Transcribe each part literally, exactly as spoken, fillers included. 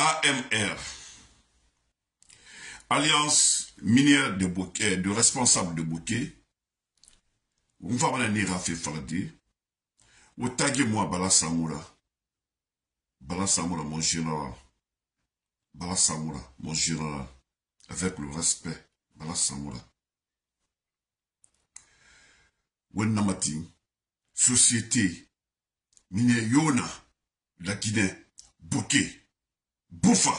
A M R, Alliance Minière de Boké, de responsable de Boké, on va venir Rafi Faridi, ou taguez-moi Balla Samoura, Balla Samoura mon général, Balla Samoura mon général, avec le respect, Balla Samoura. Wennamati, société, mine yona, la Guinée, Boké, Boufa,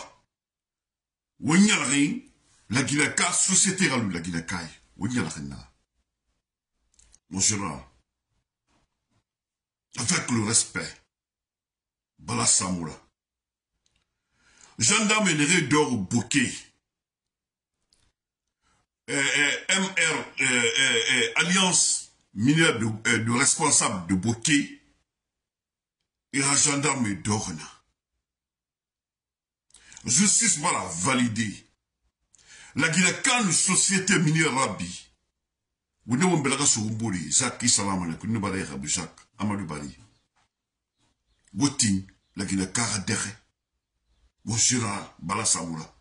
Wenyalrin, la Guinée Ka, société ralou, la Guinée Kaï, Wenyalrina. Mon général, avec le respect, Balla Samoura. Gendarme Néré d'or Boké. Eh, eh, M R, eh, eh, eh, Alliance Mineur de, euh, de responsable de Boké et un gendarme d'Orna. Justice va la valider. La Guinée-Can, société minière Rabi. Vous ne pouvez pas vous dire, Jacques, Salam, Alek, nous balay Rabbi Jacques, Amadou Bari. Vous dites, la Guinée-Can, Radere. Vous Gérard, Balla Samoura.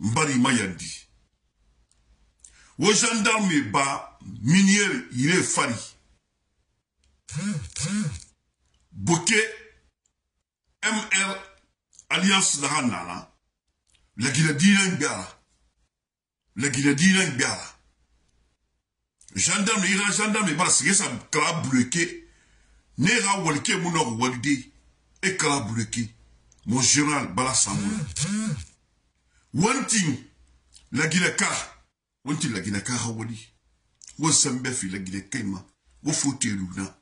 Mbari Mayandi. Vous gendarme ba. Minier, il est fari. Boké, M R, Alliance Naranana. La Guinée Biara. La Guinée Biara. Gendarme, il est gendarme, parce que ça a bloqué. Nera Walke, mon or Waldi. Et Kala bloqué. Mon général Balla Samoura. One thing, la Guinée Ka. One thing, la Guinée Ka Hawali. Ou sembefi la Guinée Kaima, ou faute luna.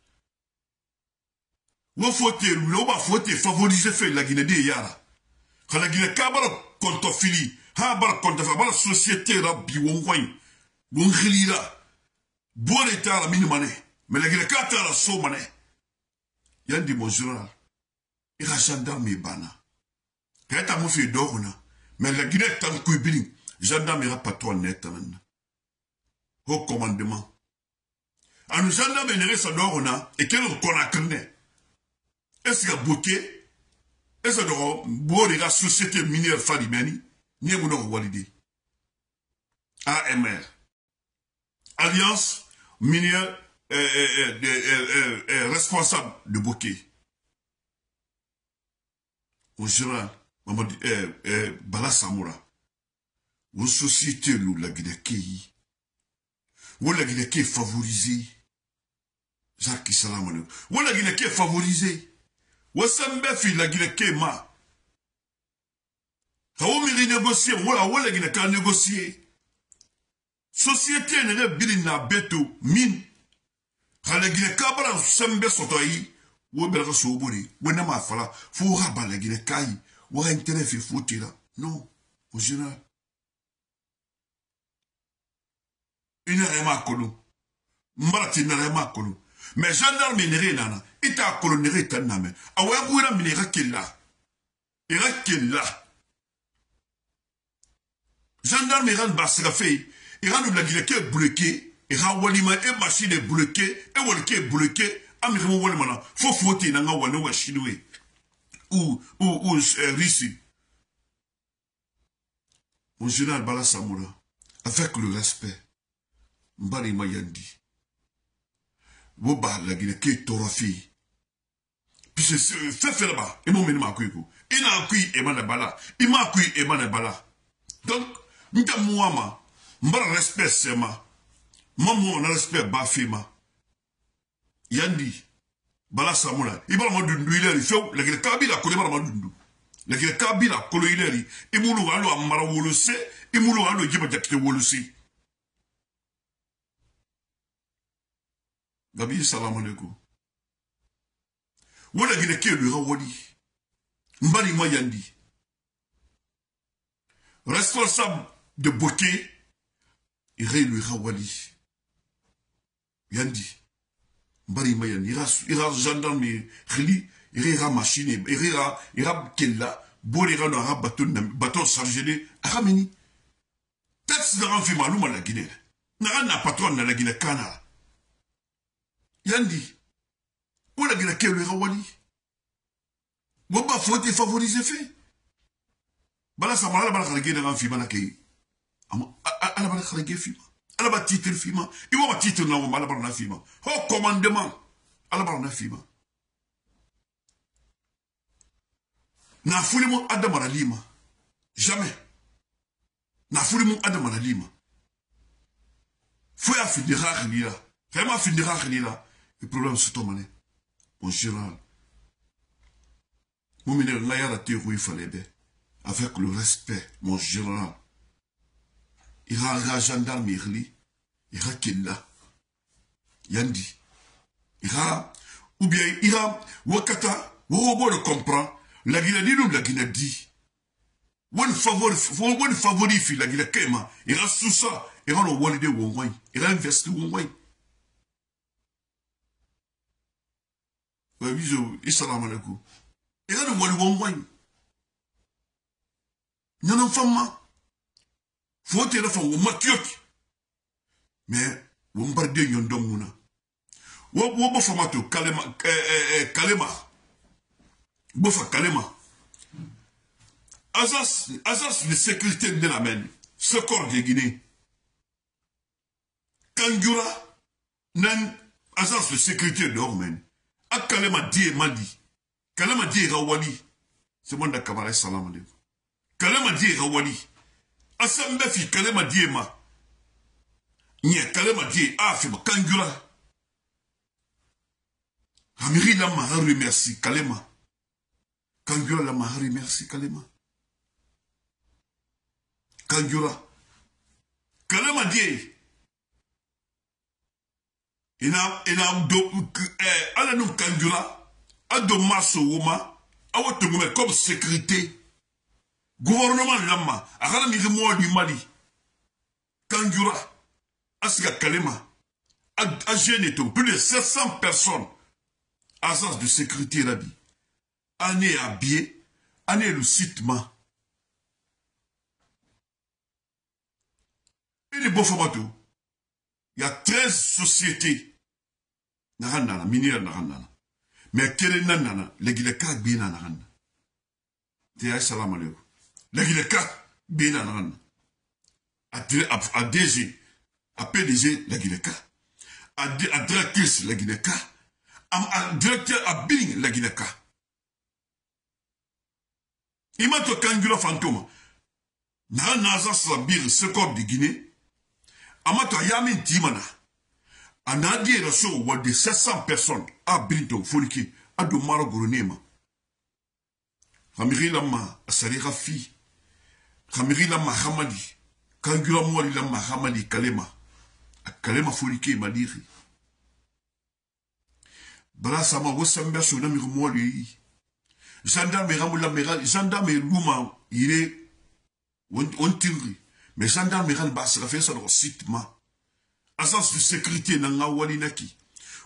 Ou faute luna, ou faute favoriser fait la Guinée de Yara. Quand la Guinée Kabara contofili, ha bara contofabara société rabi wongwang, wongrila. Bon état la mine mané, mais la Guinée Kata la so mané. Yandi mon général, il a gendarme et bana. Quand t'as mon fait d'orna, mais la Guinée Tan Kuibling, gendarme et pas toi net. Au commandement. À nous gendarmes et les gendarmes, et qu'elle reconnaît. Est-ce qu'il y a Boké? Est-ce qu'il y a la société minière Falimani? N'y a pas de validé. A M R. Alliance minière euh, euh, euh, euh, euh, responsable de Boké. Au général, Mamadi euh, euh, Balla Samoura. Aux sociétés de la Guinée-Kéhi. Ou la Guinée qui est favorisée. Jacques Salam. Ou la Guinée qui est favorisée. Ou Sambefi, la Guinée qui est ma. Ou miri négocier. Ou la Guinée qui a négocié. Société n'est pas na beto mine. Quand la Guinée qui a Sambe sotaï. Ou belga soubori. Ou n'a ma fala. Fou rabat la Guinée qui a. Ou intérêt fait foutre là. Non. Au général. Il n'a rien à colo. Martin n'a rien à colo. Mais gendarme n'est rien à. Il t'a colonné ta name. Ah ouais, vous avez mis qu'il là. Il y a qu'il là. Gendarme est en basrafé. Il a nous la guillet qui est bloqué. Il a walima et machine est bloqué. Et walke est bloqué. Amirou walimana. Faut foutre n'a pas walima chinois. Ou, ou, ou, Russie. Mon général Balla Samoura. Avec le respect. Mbari Mayandi. Woba la Guinée qui torafi. Puis c'est fait là-bas. Et mon m'a cuit. Il a cuit et m'a bala. Il m'a cuit et m'a bala. Donc, nous avons un respect sema. Maman, on a respect bafima. Yandi. Balla Samoura. Il va m'en donner il fait la Guinée Kabila collé par Mandou. La Guinée Kabila collé il est. Il moulou à l'eau à Marawolosé. Il moulou à l'eau à Djibadjakte Wolosé. Gabi salam alaikum. Wala gine ke lui rawali. Mbali Mayandi. Responsable de Boké. Ire lui rawali. Yandi. Mbali Mayandi. Ira gendarme. Khili. Ira machine. Ira. Ira kella. Borira no ara baton. Baton sargene. Arameni. Tax de renfi malouma la Guinée. Nara na patron na la Guinée Kana. Yandi, où la Guinée Kéle Rawali? Bon, bah, faut te favoriser, fait. Bala Samoura, la balle, la balle, la la balle, la la balle, titre, fima. Il va titre, la balle, la balle, la fima. Oh, commandement. La balle, la fima. N'a foulé mon Adam à la lima. Jamais. N'a foulé mon Adam à la lima. Faut y finir, il y a. Vraiment finir, il y a. Le problème, c'est ton mané. Mon général. Mon mineur, là, il y a la théorie, il fallait bien. Avec le respect, mon général. Il y a un gendarme, il y a Kenda. Yandi. Il y a. Ou bien, il y a. Wakata. Ou le comprend. La Guinée dit nous, la Guinée dit. One favori, one favori, la Guinée Kéma. Il reste sous ça. Il rend le Walidé Wongway. Il investi Wongway. Oui, je. Issalam alaikum. Il rend le Walidé Wongway. Non, non, femme. Faut te faire un matiot. Mais, on barde yon domuna. Ou famato, kalema, kalema. Bofa Kalema. Azas, Azas, de sécurité de la main. Ce corps de Guinée. Kangura, nan, Azas, de sécurité de l'Ormen. A Kalema die Madi. Kalema die Rawali. C'est mon d'akamara, salam alaikum. Kalema die Rawali. Asambefi, Kalema die Ma. Nye, Kalema die Afima, Kangura. Amiri Lama, remercie, Kalema. Kangura la mahari, merci Kalema. Kangura. Kalema dit. Il a il a un Kangura, un domasso woma, un autre comme sécurité. Gouvernement lama, a mis moi du Mali. Kangura, Asga Kalema, a gêné plus de sept cents personnes. Agence de sécurité rabi. Année à biais, année le citement. Et les bons formatos, il y a treize sociétés. Naranana, minière naranana. Mais quelle est nanana? Les guileka bien naranana. Théa salam alaikum. Les guileka bien naranana. A D G, à P D G, les guileka. À directrice, les guileka. À directeur, à Bing, les guileka. Il m'a dit Kangura fantôme. N'a nasa sabir ce corps de Guinée. Amato yamin timana. Anadi et rasso ou de sept cents personnes. A Brinto, Foliki, à Domaro Goronema. Ramiri Lama, Asari Rafi. Ramiri Lama Hamadi. Kangura Mouali Lama Hamadi Kalema. A Kalema Foliki Madiri. Bala Samoura Wessamber sur l'ami Mouali. Gendarme Ramoulaméral, gendarme Louma, il est on tire. Mais gendarme Ral Basra fait ça dans le site. Agence de sécurité dans la Walinaki.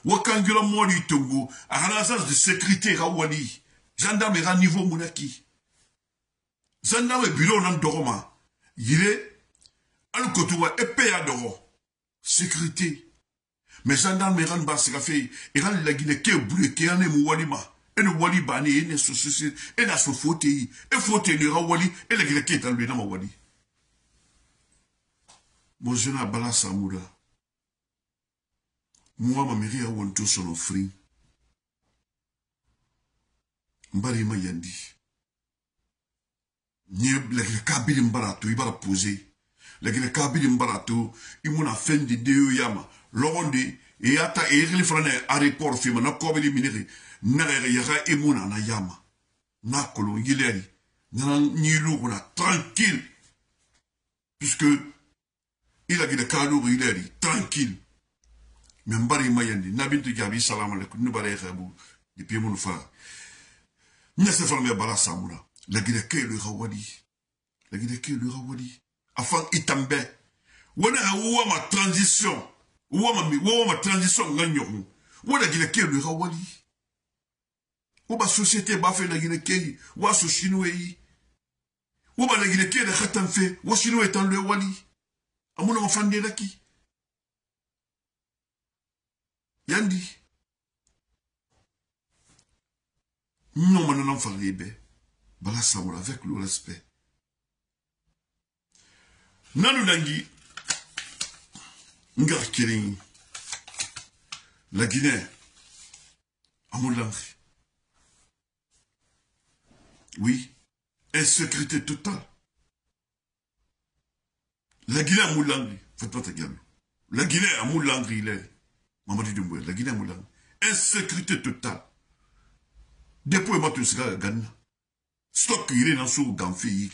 Wakangula Mouali Tongo, à l'agence de sécurité Rawali. Gendarme Ral niveau Mounaki. Gendarme Bureau Nandoroma, il est Al-Kotoua et Péadoro. Sécurité. Mais gendarme Ral Basra fait, il a la Guinée qui est boulé, qui en est Moualima. Et le Wali Bani, et le Souci, et la Sofotéi, et Foté de Rawali, et le Grec est allé dans ma Wali. Mon jeune Balla Samoura. Moi, ma mairie a un tout son offering. Mbari Mayandi. Le Grec a bien barato, il va la poser. Le Grec a bien barato, il m'a fait de deux yama. L'onde, et à ta et le frane, à report, film, n'a pas de minerais. Nare yara emuna na yama. Na kolo yileri. Nana nilou na tranquille. Puisque il a dit le kalour yileri. Tranquille. Mais mbari mayandi. Nabintu jabi salam alaikum. Nubare yabou. Depuis mon frère. Nese formé Balla Samoura. La guide ke le rawadi. La guide ke le rawadi. Afan itambe. Wana ouwa ma transition. Ouwa ma transition gagnerou. Wana guide ke le rawadi. Ou ba société ba fait la Guinée-Kéi, ou so chinois, ou ba la Guinée-Kéi la Khatan fait, ou chinois étant le Wali. Amouna on fande la ki. Yandi. Non, non, non, Faribé. Balla Samoura, avec le respect. Nanou Nangui, Ngar Kéling, la Guinée, Amoulangri. Oui, insécurité totale. La Guinée à Moulangri, faites pas ta gamme. La Guinée à Moulangri, il est. Mamadi Doumbouya, la Guinée à Moulangri. Insécurité totale. Depuis, moi, tu seras Ghana. Stock, il est dans son gamfi.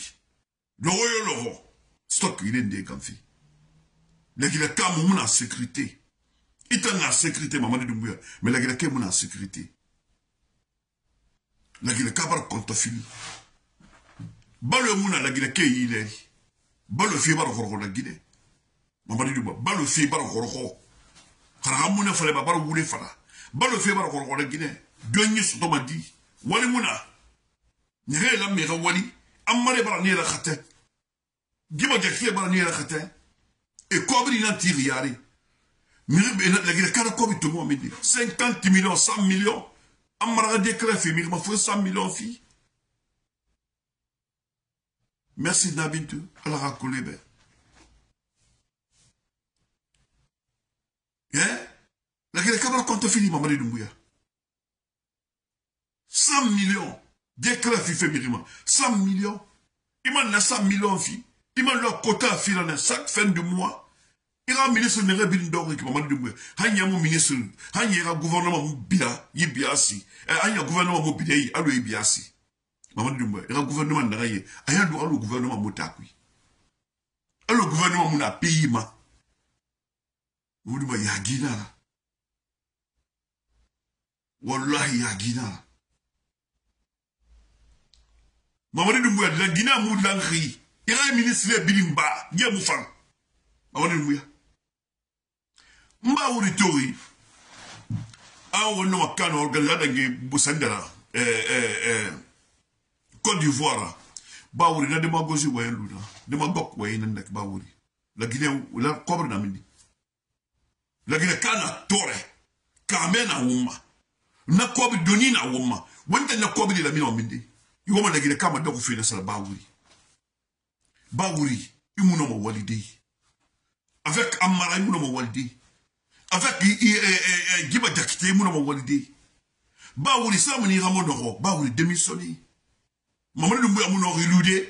Le royaume, le roi. Stock, il est dans le gamfi. La Guinée à Moulangri, en sécurité. Il est en sécurité, Mamadi Doumbouya. Mais la Guinée à Moulangri, en sécurité. La Guinée Kabar Contafil. Balle Mouna, la Guinée Kayileri. Balle Fibar Horro, la Guinée. Mamadi Douba, Balle Fibar Horro. Ramouna Fale Babar Woule Fala. Balle Fibar Horro, la Guinée. Gagné sur Tomadi. Wali Mouna. Nire la Mira Wali. Amare Barani la Khaté. Giba Jakia Barani la Khaté. Et Kobri Nantiriari. La Guinée Karakobi tout le monde. cinquante millions, cent millions. Amara décret féminin, il m'a fait cent millions de filles. Merci Nabintou, elle a racolé. Hein? La guerre de compte fini, Mamadi Doumbouya. cent millions, décret féminin, cent millions. Il m'a cent millions de filles. Il m'a leur quota à filles dans chaque fin de mois. Il y a un ministre de l'Ordre qui m'a dit il y a un ministre, il y a un gouvernement qui il y a un gouvernement qui il y a un gouvernement qui il y a un gouvernement qui il y a un gouvernement qui il y a un gouvernement qui il y a un gouvernement qui il y a un gouvernement qui il y a un ministre de il Mbaouri Tori, on a un canard organisé Boussandela, Côte d'Ivoire. Baouri, n'a de ma gozi ou un luna, de ma bok ou un nanak Baouri. La Guinée ou la cobre d'amini. La Guinée cana torre, Kamena ouma. N'a cobre donina ouma. Wente n'a cobre de la mine en midi. Il y a la Guinée cama d'offrir sa Baouri. Baouri, il m'a walidé. Avec Amara, il m'a walidé. Avec Giba Dakité, mon nom Walidé. Baouli Samani Ramonoro, Baouli démissionné. Maman nous m'a illude.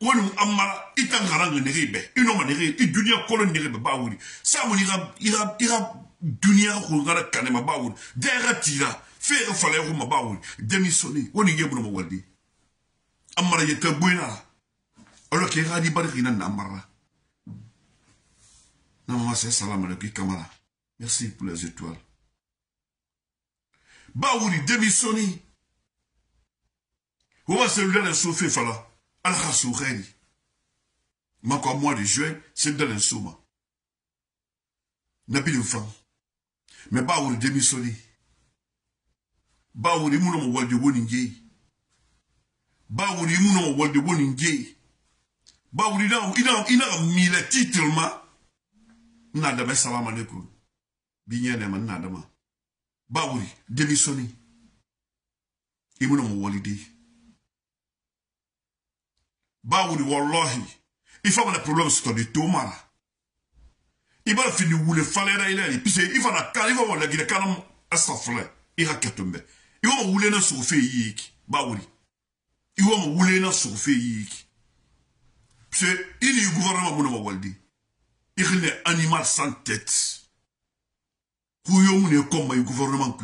Ou nous amara, il t'engarang ne ribe, il n'a pas de ribe, il dunia colonne de ribe, Baouli. Samani Rab, Irab, Irab, dunia, Rungara Kanema Baouli. Deratira, faire falloir ma Baouli, démissionné. Ou n'y a pas de Walidé. Amara y est un buena. Alors qu'il y a des barrières d'amara. Merci pour les étoiles. Baouri, démissionné. Où va celui-là le souffler, Fala? Alha Soureni. Encore mois de juin, c'est dans le souma. N'a plus de femme. Mais Baouri, démissionné. Baouri, mounon, wal de Woningue. Baouri, mounon, wal de Woningue. Baouri, il a mis le titre, Nadama salam alaikum. Bignane man nadama. Baouri, démissionné. Imounom walidé. Baouri wallahi. Il faut un problème sur le tomara. Il va finir où le falera il est. Puis il va la car, il va voir la guide canam à sa fleur. Il va tomber. Il va rouler dans son féik. Baouri. Il va rouler dans son féik. Puis il est gouvernement mounom walidé. Il est un animal sans tête. Il est comme le gouvernement.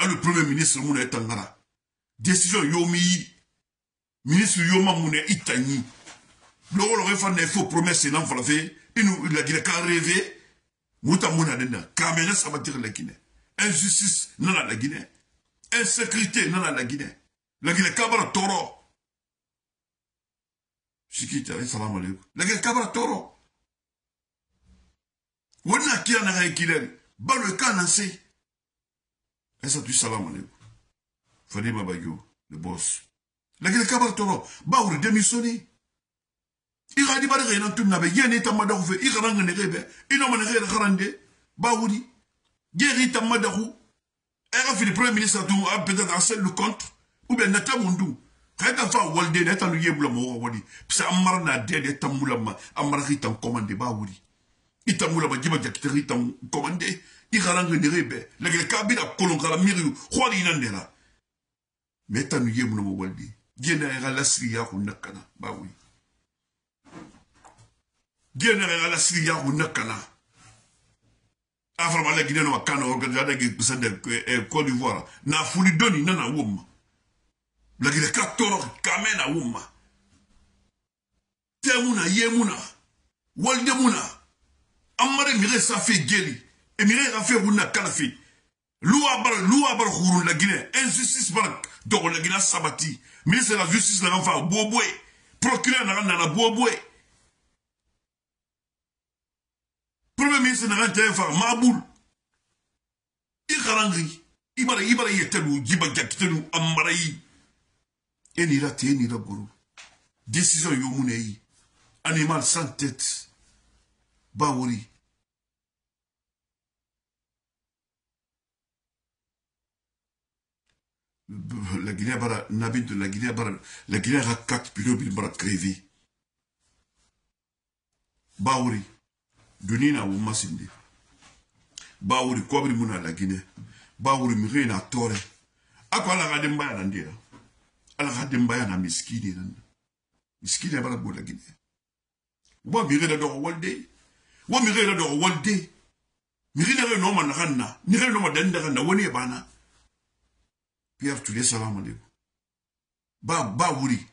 Le premier ministre est en train décision yomi. Le ministre est en train de faire des faux promesses. Il a qu'à rêver. Il a qu'à rêver. Ça va dire la Guinée. Injustice, non à la Guinée. Insécurité, non à la Guinée. La Guinée Kabara Toro. Je suis quitté. Salam alaikum. La Guinée Kabara Toro. On a qui en a rééquilibré, bah le canancé. Et ça tu salam alaikum. Fadi Mabayo, le boss. La guerre cabartoro, bah on le démissionné. Il a dit bah les gens tout n'avaient rien et tamadou fait, ils rangent les rêves, ils n'ont pas les rêves rendez, bah on dit, guérit tamadou, Et le premier ministre a peut-être un seul compte, ou bien n'a pas monde. Quand on fait Walde, n'a pas le yéboulamo. Puis Amar n'a dit de Tamoulama, Amar est en commandé, Baouli. Il Tamoulama dit qu'il est en commandé, il a rendu des rebelles. Le cabine a colonné la miriou, quoi il en est là. Mais t'as le yéboulamo Walde. Général la Syria ou Nakana, Baouli. Général la Syria ou Nakana. Avant la Guinée, on a organisé la Guinée, Côte d'Ivoire. N'a fouli doni, n'a n'a oum. La Guinée, quatorze, kamen a oum. Temouna, yemouna, waldemouna. Amare mire sa fait guéri. Et mire a fait rouna kanafi. Louabar, louabar roun la Guinée. Injustice barak. Donc la Guinée sabati. Ministre de la justice, la renfa, boboué. Procureur, la renfa, boboué. Premier ministre n'a rien fait faire Maboul. Il carangri. Il va il va y être nous, il va y être nous, Amaraï. Et ni la tête ni la boule. Décision yomunei. Animal sans tête. Baouri. La Guinée bara n'habite de la Guinée bara la Guinée a quatre pilotes bil bara crévi. Baouri. Dunina ou Massinde. Baouri, quoi, Mouna la Guinée. Baouri, Mirena, Torre. A quoi la Rademba Nandia? A la Rademba na Miskini. Miskini à la Bola Guinée. Ou Mirena d'or Walde. Ou Mirena d'or Walde. Mirena non man Ranna. Nire non d'Andarana, Wone Bana. Pierre, tu les salamandé. Baouri.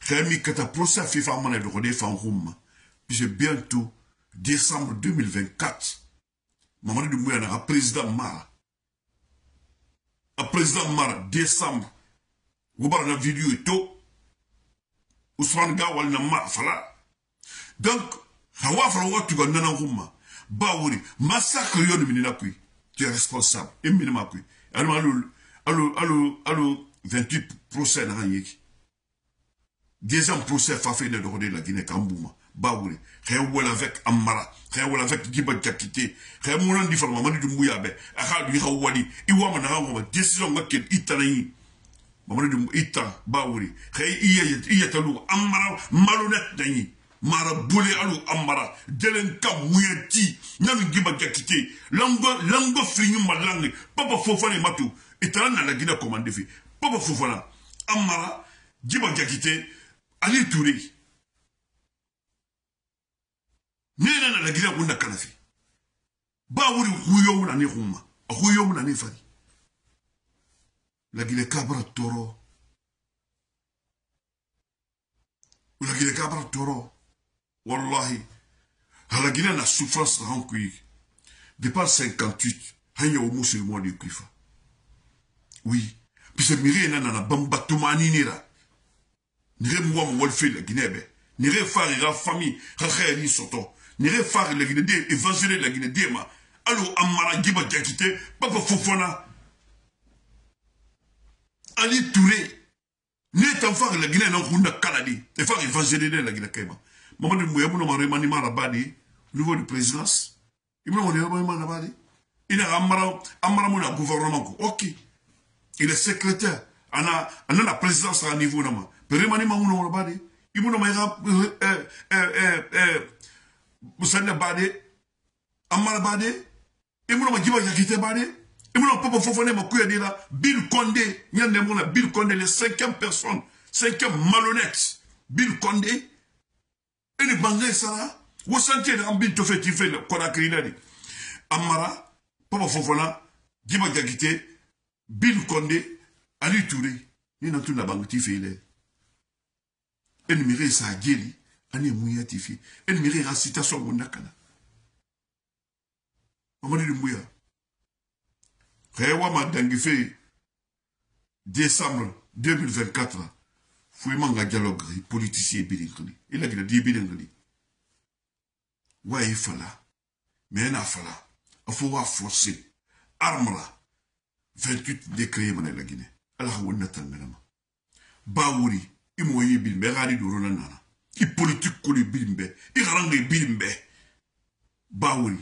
Rémi, Kataprosa, Fifarman et le Rodef en Roum. Puis bientôt. décembre deux mille vingt-quatre, Mamadi Doumbouya a président Mara. A président Mara, décembre, vous parlez de la vidéo et tout. Ousmane Gawal n'a pas fala. Donc, Hawa Falawa, tu vas dans un rouma. Baouri, massacre yon minakui. Tu es responsable. Et minakui. Alors, alors, alors, alors, vingt-huit procès n'a rien. Deuxième procès, Fafé de l'ordre de la Guinée-Cambouma. Baouri, réouel avec Amara, réouel avec Giba Djakite, réouel avec Mamadi Doumbouya, Akadu Yawali, Iwaman Hawa, décision Makel Itani, Mamadi Doumbouya, Ita, Baouri, Réi Yatalou, Amara, malhonnête Nani, Mara Boulé Alou, Amara, Delenka Mouyati, Nan Giba Djakite, Lango, Lango Frinou Malang, Papa Fofane Matou, Italan la Guinée commandée, Papa Fofana, Amara, Giba Djakite, Ali Touré. Nena na lagira kuna kanafi. Baouri huyo na ne huma. Huyo na ne fari. Lagile kabra toro. Lagile kabra toro. Wallahi. Halagina na souffrance rankui. Depuis cinquante-huit, hanya omusi mwa de kuifa. Oui. Pise mire nana na bamba tumani nira. Nire mwa mwolfe la Guinebe. Nire fari ra famille ra kheri soto. Nire faire la Guinée, évangeler la Guinée, ma. Alors, Amara Giba Djakite, Papa Fofana. Ali Touré. N'est en faire la Guinée, non, Runda Kanadi. Et faire évangeler la Guinée, Kaima. Maman de Mouyabou, on remaniement Rabadi, au niveau de présidence. Il m'a remaniement Rabadi. Il a Amara, Amara Mouna, gouvernement. Ok. Il est secrétaire. On a la présidence à un niveau, non. Mais remaniement Rabadi. Il m'a remaniement Rabadi. Moussane Bade, Amar Bade, et mon Giba Yakite Bade, et mon papa Fofane Makouya, Bill Condé, Bill Condé, les cinquième personne, cinquième malhonnête, Bill Condé, et les Bangais, ça, vous sentez les ambines de fait, il fait le Konakri, Amara, Papa Fofana, Giba Yakite, Bill Condé, Ali Touré, il n'a tout n'a pas fait. Et le mire, ça a guéri. Ani mouya tifi. Elle mérite la citation de Mounakana. Mamadi Doumbouya. Réwa Madangifé, décembre deux mille vingt-quatre, Fouimang a dialogue, politicien Bilingoli. Il a dit Bilingoli. Ouais, il falla. Mais il a falla. Il faut forcer. Armra. vingt-huit décrets, mané la Guinée. Allah ou Natanganama. Baouri, il mouye Bilmerani de Ronanana. I politique koli bilimbe, i garange bilimbe. Baouri,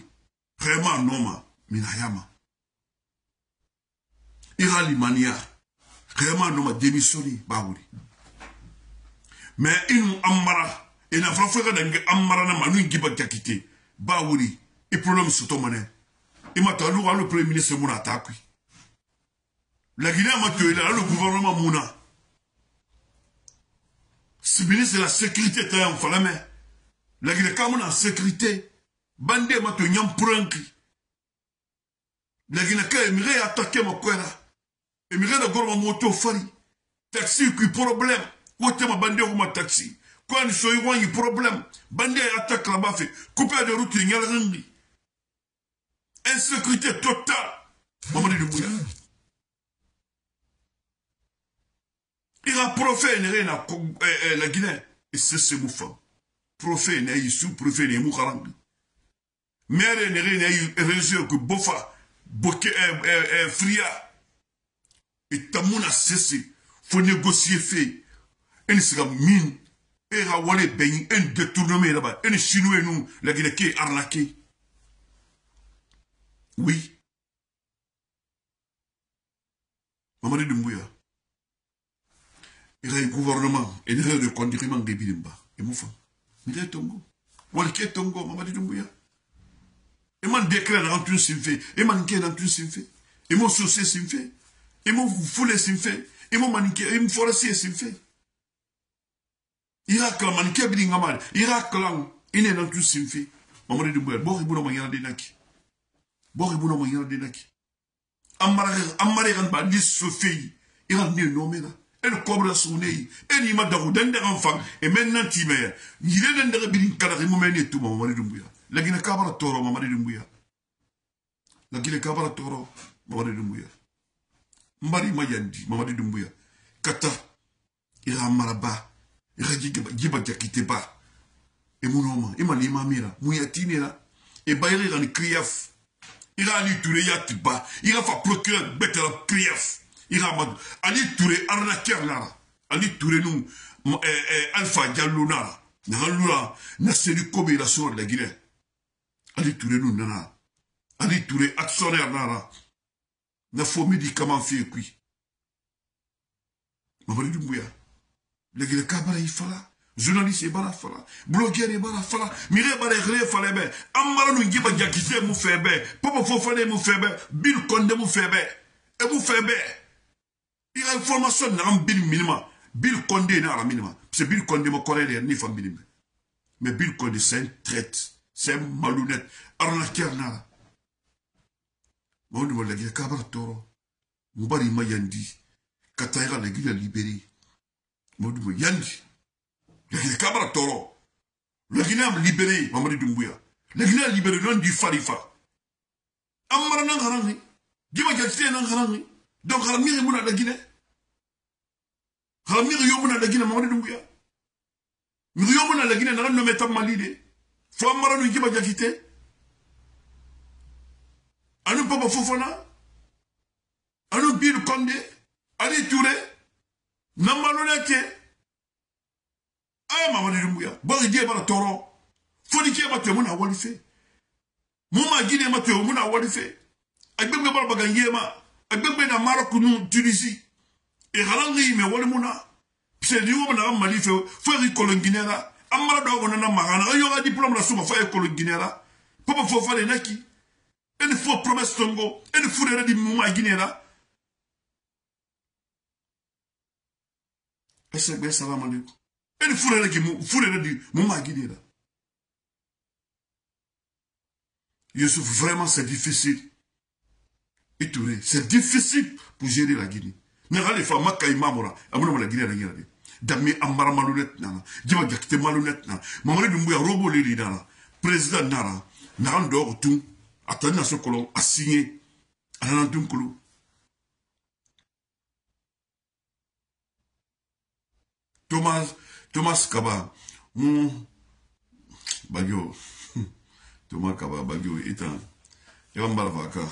vraiment noma, minayama. irali mania vraiment nous m'a démissionné baouli mais il nous amara et n'a pas fait que amara n'a manu qui va quitter baouli et problème sur ton monnaie et maintenant nous le premier ministre mon attaque la Guinée m'a tué là le gouvernement mouna si ministre la sécurité était en fallait mais la Guinée quand on a sécurité bande m'a tué n'en prend qui la Guinée aimerait attaquer ma quoi là et m'a dit qu'on m'a monté fari taxi qui problème où t'es ma bande ou ma taxi quand ils sont y problème bande attaque là-bas fait couper de route n'y a rien insécurité totale Mamadi Doumbouya il a prophète la Guinée et c'est ce mouvement prophète n'est issu prophète n'est moukarang mais n'est rien religieux que bofa boké fria et tamuna cessé faut négocier fait une seconde mine et rawale ben un détournement là-bas un chinois nous la Guinée qui est arnaqué oui Mamadi Doumbouya il y a un gouvernement et il y a un conduirement de Bilimba. Et mon frère, il y a un Tongo. Il y a un Tongo, Mamadi Doumbouya. Il y a un décret dans tout ce qu'il fait. Il y a un décret dans tout ce qu'il fait. Il y a un souci ce qu'il fait. Il y a un foulé ce qu'il fait. Il y a un maniqué, il y a un forestier ce qu'il fait. Il y a un maniqué, il y a un maniqué, il y a un clan. Il y a un tout ce qu'il fait. Mamadi Doumbouya, bon, il y a un maniqué dans les Bon, il y a un maniqué dans les naki. Amaré, il y a ce fait. Il y a un nommé là. Elle cobre son nez, elle y m'a donné un enfant, et maintenant tu meurs. Il est dans le bilan, car il m'a mené tout, Mamadi Doumbouya. La Guinée Cabara Toro, Mamadi Doumbouya. La Guinée Cabara Toro, Mamadi Doumbouya. Mari Mayandi, Mamadi Doumbouya. Kata, il a maraba, il a dit qu'il va quitter pas. Et mon homme, il m'a dit, Mamira, Mouyatinera, et Bayer en Kriaf. Il a Ali Touré, il a fait procurer bête à Kriaf. Il a dit, Ali Touré, arnaqueur là. Ali Touré, nous, Alpha Diallo là. Naloula, Nasseri Kobe, la soeur de la Guinée. Ali Touré, nous, nana. Ali Touré, actionnaire là. N'a faut médicament fait qui. Mamadi Doumbouya. La Guinée, Kabala, il fallait. Journaliste, il fallait. Blogueur, il fallait. Mire, il fallait. Amara, nous, il fallait. Yakise, mou febe. Papa, Fofane, mou febe. Bill Condé, mou febe. Et mou febe. Il y a une formation dans le minimum. Bill Condé dans le minimum. C'est Bill Condé, mon collègue, il y a une famille. Mais Bill Condé, c'est une traite. C'est un malhonnête. Arnaqueur, là. Mais on dit, il y a Kabara Toro. Moubari Mayandi. Kataïra, la Guinée libérée. Mais on dit, il y a Kabara Toro. La Guinée libérée, Mamadi Doumbouya. La Guinée libérée, non du Farifa. Amara Nangarani. Dis-moi, il y a qui est Nangarani. Donc, Ramir est mon Guinée. Ramir est mon Guinée, Mamadi Doumbouya. Ramir est mon Guinée, n'a rien de mal idée. Faut amara nous qui va quitter. A nous papa Fofana. A nous Bill Condé. Ali Touré. N'a malhonnête. Ah, Mamadi Doumbouya. Bon, il dit à la Toro. Faut dire qu'il y a ma témoin à Walifé. Mouma Guinée m'a témoin à Walifé. Avec le bal bagangé ma. Agbègbè na Maroc nous Tunisie et ralangi me wali muna c'est du moment na Mali fait faire colonginera amara do ko na magana yo ga diplôme la suma faire colonginera papa faut faire naki une fois promesse tongo une fois de ma Guinera est-ce que ça va manou une fois de qui fois de ma Guinera Youssouf vraiment c'est difficile. C'est difficile pour gérer la Guinée. Nous allons faire ma caïmamora. Amounou la Guinée, la Guinée. Dame Amara Malounette Nana. Dima Gakte Malounette Nana. Mamadi Doumbouya Robo Lili Nana. Président Nana. Naran Dor Tung. Attendant ce colon. Assigné. Anan Tung Koulou. Thomas. Thomas Kaba. Mon. Bagyo. Thomas Kaba Bagyo. Étant. Yambara Vaka.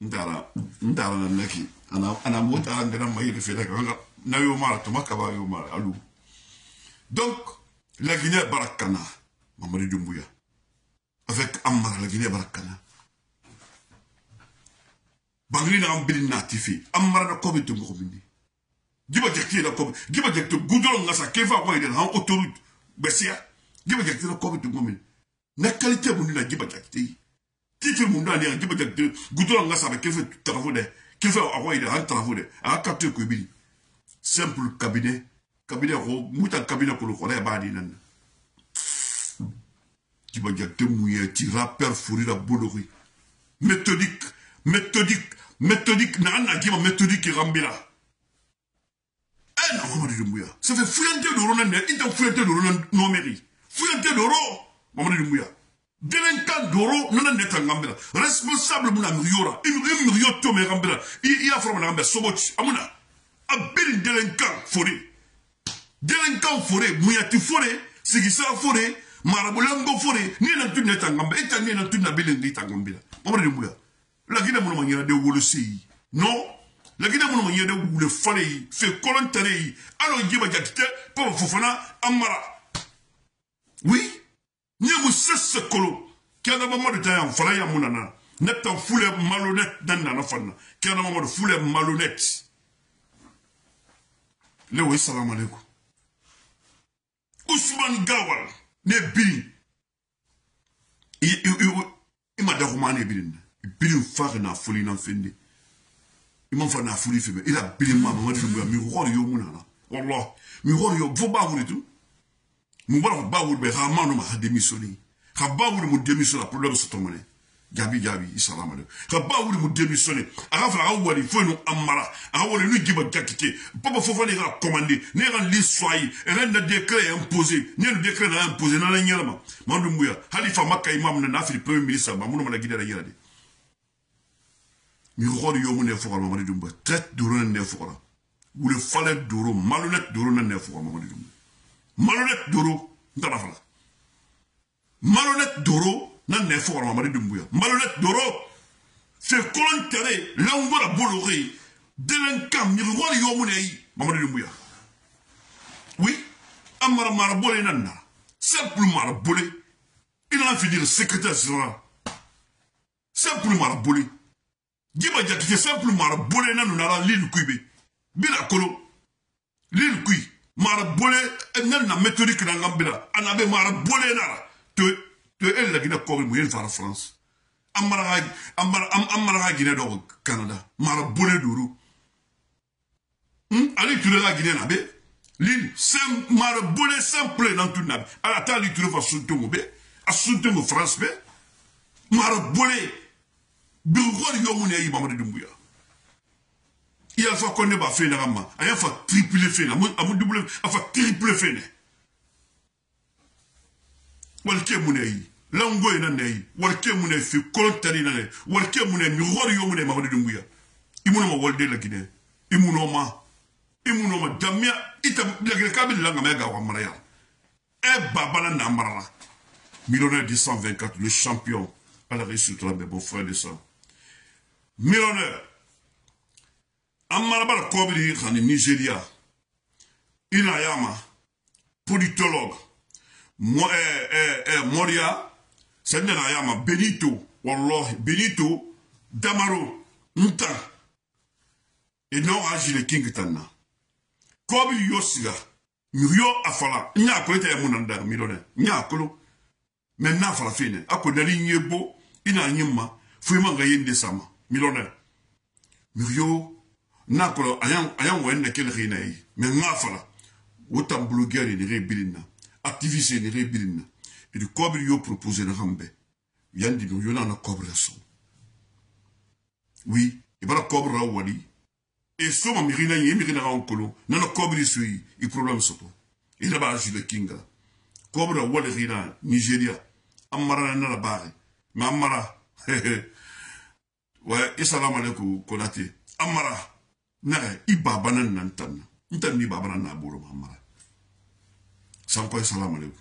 Ndara ndara na naki ana ana mota angana maire fela kanga na yo mara to makaba yo mara alu donc la Guinée barakana Mamadi Doumbouya avec Amara la Guinée barakana Bangri na ambili natifi. Amara na kobe tu mkobindi. Giba jekti na kobe. Giba jekti gudolo ngasa keva kwa hidena. Han otorut. Besia. Giba jekti na kobe tu mkobindi. Na kalite mundi na giba jekti. Titi mundi na giba jekti. Gudolo ngasa keva tarafode. Keva kwa hidena. Han tarafode. Han katwe kwebili. Simple cabinet. Cabinet ro. Mouta cabinet kolo kone badi nana. Giba jekti mouye. Ti rapper furi la boulori. Méthodique. Méthodique, méthodique, n'a pas méthodique qui rambila. Eh, n'a Mamadi Doumbouya. Ça fait fouillanter de l'eau, il t'a fouillanté de l'eau, non mairie. Fouillanté de l'eau, Mamadi Doumbouya. Délinquant d'eau, non n'est pas rambila. Responsable, mouna mriora. Il mriora, tout me rambila. Il a formé la rambila, sobochi. Amouna. Abel délinquant, forêt. Délinquant, forêt, mouyati forêt, c'est qui ça, forêt, maraboulango, forêt. Ni n'a tout n'est pas rambila. Et t'as ni n'a tout n'a pas rambila. Mamadi Doumbouya. La Guinée mon manière de vous le séi. Non, la Guinée mon manière de vous le fallait, fait colonterie. Alors il y a des comme Fofana, Amara. Oui, ni vous cessez colo. Qui a d'un moment de temps en fallait à mon nana. N'est pas foulé malhonnête dans la fana. Qui a d'un moment de foulé malhonnête. Le oui, salam alaikum. Ousmane Gawal, n'est bien. Il m'a déromané bien. Il a folie dans le Il m'a fait la folie. Il a pris ma maman. Il a mis le roi de Yomuna. Wallah. Il a mis le roi de tout. Il a mis démissionné. Il a mis démissionné. Il a mis démissionné. Gabi Gabi, il salam alaikum. Il a démissionné. Il a mis démissionné. Il a mis démissionné. Papa faut faire les commander. Il a mis soyez. Il a mis décret imposé. Il a mis décret imposé. Il a mis décret imposé. Il a mis décret imposé. Il a mis décret Miroir de Yomou Nefoura, Mamadi Doumbouya, traite d'Oron Nefoura. Ou le fallet d'Oro, malhonnête d'Oron Nefoura, Mamadi Doumbouya. Malhonnête d'Oro, n'a pas là. Malhonnête d'Oro, n'a Nefoura, Mamadi Doumbouya. Malhonnête d'Oro, c'est colon terré, l'envoi la bolorée, délinquant, miroir de Yomou Nehi, Mamadi Doumbouya. Oui, Amara Marabolé Nana, simple Marabolé, il en a fait dire secrétaire général. Simple Marabolé. Giba jakite simple marabole na nunara l'île kuibe. Bila kolo. L'île kui. Marabole nan na méthodique na ngambila. Anabe marabole nara. Te, te elle la gina kori mouye n'fara France. Amara, amara, amara gina do Canada. Marabole d'ouro. Ali Touré la gina nabe. L'île, marabole simple nan tout nabe. Alata Ali Touré fa soutengo be. A soutengo France be. Marabole. Il a fait qu'on a fait la rama, il a fait triple fait, il a fait triple fait. Walke Mounaï, l'ango est nané, Walke Mounaï fait coltari nané, Walke Mounaï, miroir Yomounaï, Mamadi Doumbouya. Il m'a waldé la Guinée, il m'a ma, il m'a damia, il m'a la cabine l'angamega ou Maraya. Eh Babana Namara, millionnaire deux cent vingt-quatre, le champion, à la réussite de mes bons frères de sang. Millionnaire, Amarabal Kobiri en Nigeria, Inayama, politologue, Moria, c'est Nayama, Benito, Wallah, Benito, Damaro, Nta, et non Agile King Tana. Kobiri Yosiga, Murio Afala, Nya Koleta Yamunanda, millionnaire, Nya Kolo, mais Nya Fala Fine, Akodali Nyebo, Inayama, Fouima Gayen Desama. Millionnaire. Murio, n'a pas de quel rien. Mais n'a pas là. Autant blogueur et rébillina. Activiste et rébillina. Et du cobre, il propose un rambe. Il y a des millions de cobre. Oui, il y a un cobre à Wali. Et si on a un mirina, il y a un mirina en colon. Il y a un cobre ici. Il y a un problème. Il y a un king. Cobre à Wali, Nigeria. Amara n'a pas de barre. Mais Amara. Ouais, et salam alaikum, Konate. Amara, nare, ibabanan nantan. Ntan ibabanan naboulo, Amara. Sanko et salam alaikum.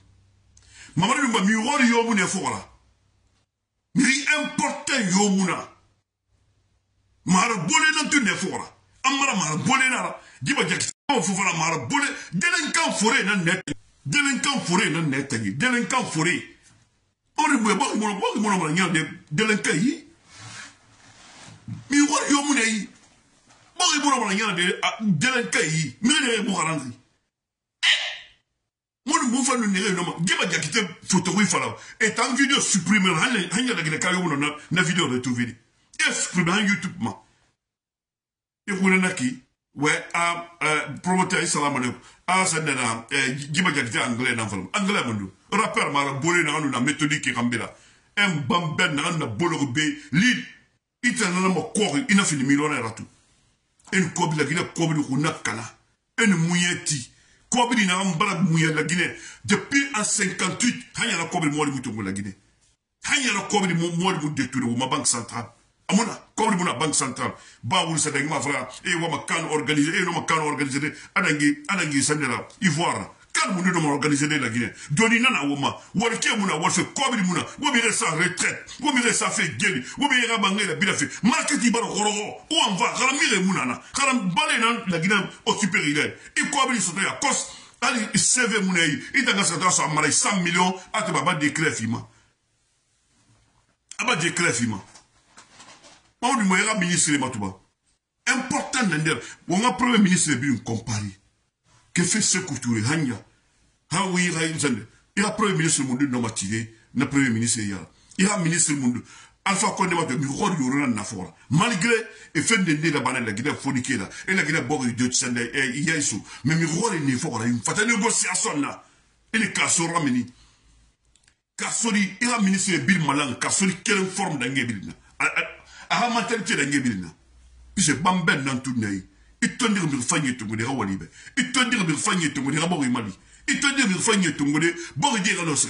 Mamadi Doumbouya, mi wori yomune fora. Mi importe yomuna. Marabole nantu ne fora. Amara marabole nara. Diba jakitan fofana marabole. Delinkan fore nan net. Delinkan fore nan net. Delinkan fore. On ne peut pas que mon amour, mon amour, n'y a de delinkan yi. mi wori yo munei bo ri bo ro nyana de delen kai mi ne bo garanti mon bon fan ne no ma geba jakite photo wi fala et en vidéo supprimer han han ya de kayo mon na vidéo retrouver et supprimer YouTube ma et vous n'en a qui ouais a promoteur salam alaikum a sanana geba jakite anglais na fala anglais mon rappeur ma bolé na na méthodique kambela un bamben na bolorbe li il a un corps, il a fait des millionnaires à tout. Une cobe de la Guinée, cobe de Runakala, une mouilletti, cobe de la Mbala mouillée de la Guinée. Depuis en cinquante-huit, il y a un cobe de moi de la Guinée. Il y a un cobe de moi de ma banque centrale. Il y a un cobe de la banque centrale. Baoul Sadangma, frère, et on m'a can organisé, et on m'a can organisé, Adangui, Adangui, Sandela, Ivoire. Quand on nous organiser la Guinée, Doninana Woma, Walker Mouna, Walker Kobi Mouna, Wobire sa retraite, Wobire sa fait Guéli, Wobire Bangé la Bilafi, Marketi Baro, où on va, Ramire Mounana, Ram Balenan, la Guinée au supérieur, et Kobi Sotoya Kos, Ali Seve Mounaï, et Dagasata sa Marais, cent millions, à te baba déclare Fima. Aba déclare Fima. On dit Moïra ministre de Matouba. Important d'en on a premier ministre de Bim comparé. Que fait ce couture Hanya? Ah oui, il y a premier ministre du monde, non matiré, n'a premier ministre hier. Il y a ministre du monde. Alpha Condé va te miroir du Roland Nafora. Malgré le fait de la banane, la Guinée forniquée là, et la Guinée borgne de Tsende et Yaïsou. Mais miroir est fort là, une fatale négociation là. Et les Kassora Meni. Kassori, il y a ministre de Bill Malang, Kassori, quelle forme d'Angebilina? Ah, ma tête d'Angebilina. Puis c'est Bamben dans tout le il te dit que Fagné Tongolé a Walibé. Il te dit que Fagné Tongolé a Borimali. Il te dit que Fagné Tongolé a Boridé à l'os.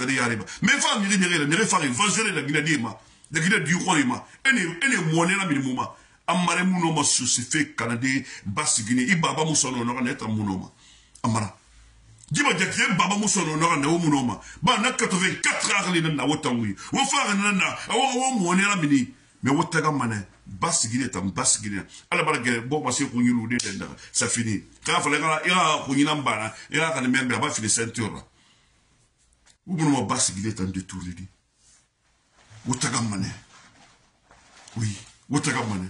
Mais va m'irer derrière, ne refait évangéliser la Guinadema, la Guinée du Royaume. Elle est moine à minimum. Amare Mounoma Soussifé, Canadé, Basse-Guinée, Ibaba Mousson honor à l'être à Mounoma. Amara. Dis-moi, Jacky, Baba Mousson honor à Mounoma. Bah, n'a quatre-vingt-quatre heures à Watamoui. On fait un nana, on moine à mini. Mais Watagamane. Basse Guinée, tam Basse Guinée. Alors par exemple, bon, parce qu'on y roule dedans, ça finit. Quand il a, il a qu'on y l'embarque, il a quand même bien fait les ceintures. Ou bien on Basse Guinée tam détourné. Où t'as gagné? Oui, où t'as gagné?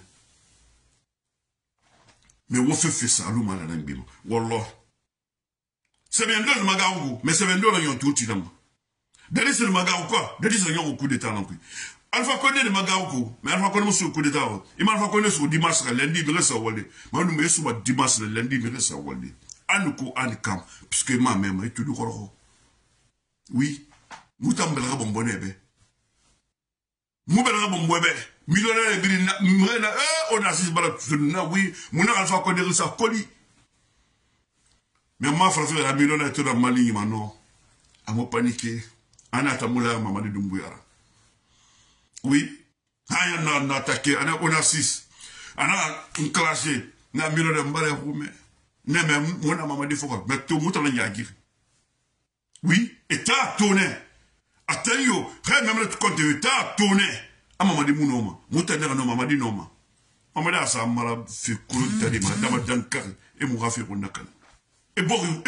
Mais où fait fait ça, l'homme mal à l'embime. Wallah. C'est bien là le magaou, mais c'est bien là l'ayant tout finalement. D'ailleurs c'est le magaou quoi? D'ailleurs c'est l'ayant au coup d'état non plus. Alpha Condé de Magaoko, mais Alpha Condé sur le coup d'état. Il m'a Alpha Condé sur dimanche, lundi, il reste à Walde. Moi, nous me sommes dimanche, lundi, il reste à Walde. Anouko, Anouko, puisque ma mère, il te dit, oui, nous t'en bêlerons bon bonnet. Nous bêlerons bon bonnet. Millionnaire, on a six balles, oui, mon Alpha Condé reste à Coli. Mais ma frère, la millionnaire, tout dans ma ligne, maintenant. À mon paniquer, Anatamoula, Mamadi Doumbouya. Oui, on a attaqué, on a six, on a clashé, on a mis le balai roumain. Non, mais on a maman des forêts, mais tout le monde a yagir. Oui, et t'as tourné. Attends-yo, même le compte de t'as tourné. A maman des mounoma, moutanera no maman des noma. On m'a dit ça, m'a fait couler d'aller, madame Dankar, et mon rafé rounakana. Et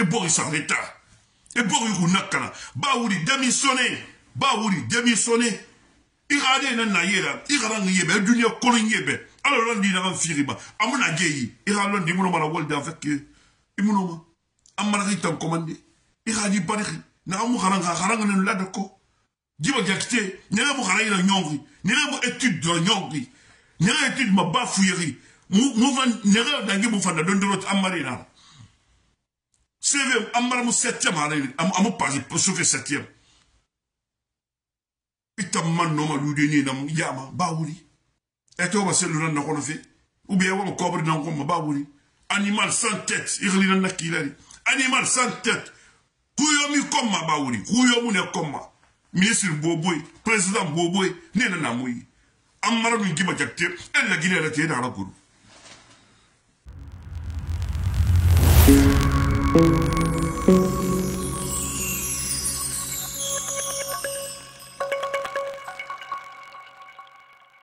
Boris en l'état. Et Boris rounakana. Baouli démissionné. Baouli démissionné. Il y a des gens qui ont été en train de se faire. Alors, il y a des gens qui ont été en train de se faire. Il y a des gens qui ont été en train de se faire. Il y a des gens qui ont été en train de se faire. Il y a des gens qui ont été en train de se faire. Il y a des gens qui ont été en train de se faire. Il y a des études de l'Union. Il y a des études de Bafouillerie. Il y a des gens qui ont été en train de se faire. C'est vrai, il y a des septième. Il y a septième. Itaman no ma ludeni na yama baouli eto ba seluna na kono fe ou bien wa ko bri na ko ma baouli animal sans tête irlina na kilari animal sans tête kuyomi comme ma baouli kuyomu ne comme ma ministre boboy président boboy ne na na moyi amara mi giba jakte en la guinée la te na raburu.